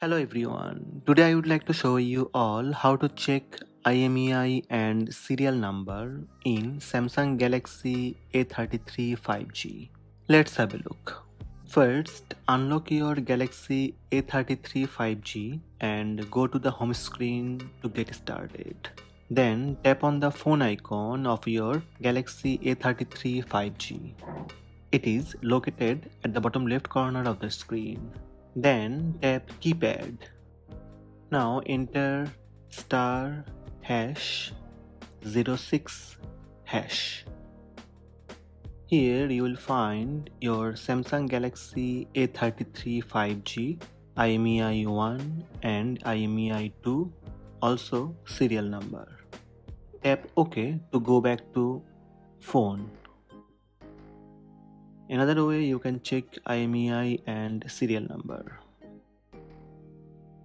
Hello everyone, today I would like to show you all how to check IMEI and serial number in Samsung Galaxy A33 5G. Let's have a look. First, unlock your Galaxy A33 5G and go to the home screen to get started. Then tap on the phone icon of your Galaxy A33 5G. It is located at the bottom left corner of the screen. Then tap keypad. Now enter *#06#. Here you will find your Samsung Galaxy A33 5G, IMEI 1 and IMEI 2, also serial number. Tap OK to go back to phone. Another way you can check IMEI and serial number.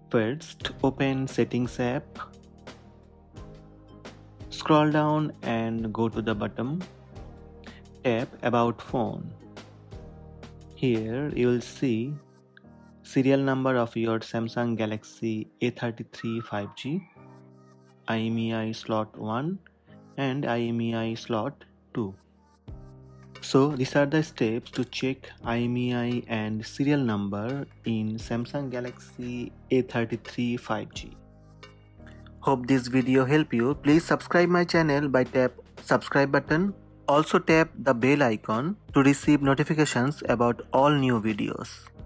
First, open Settings app. Scroll down and go to the bottom. Tap About Phone. Here you will see serial number of your Samsung Galaxy A33 5G, IMEI slot 1 and IMEI slot 2. So these are the steps to check IMEI and serial number in Samsung Galaxy A33 5G. Hope this video helped you. Please subscribe my channel by tap subscribe button. Also tap the bell icon to receive notifications about all new videos.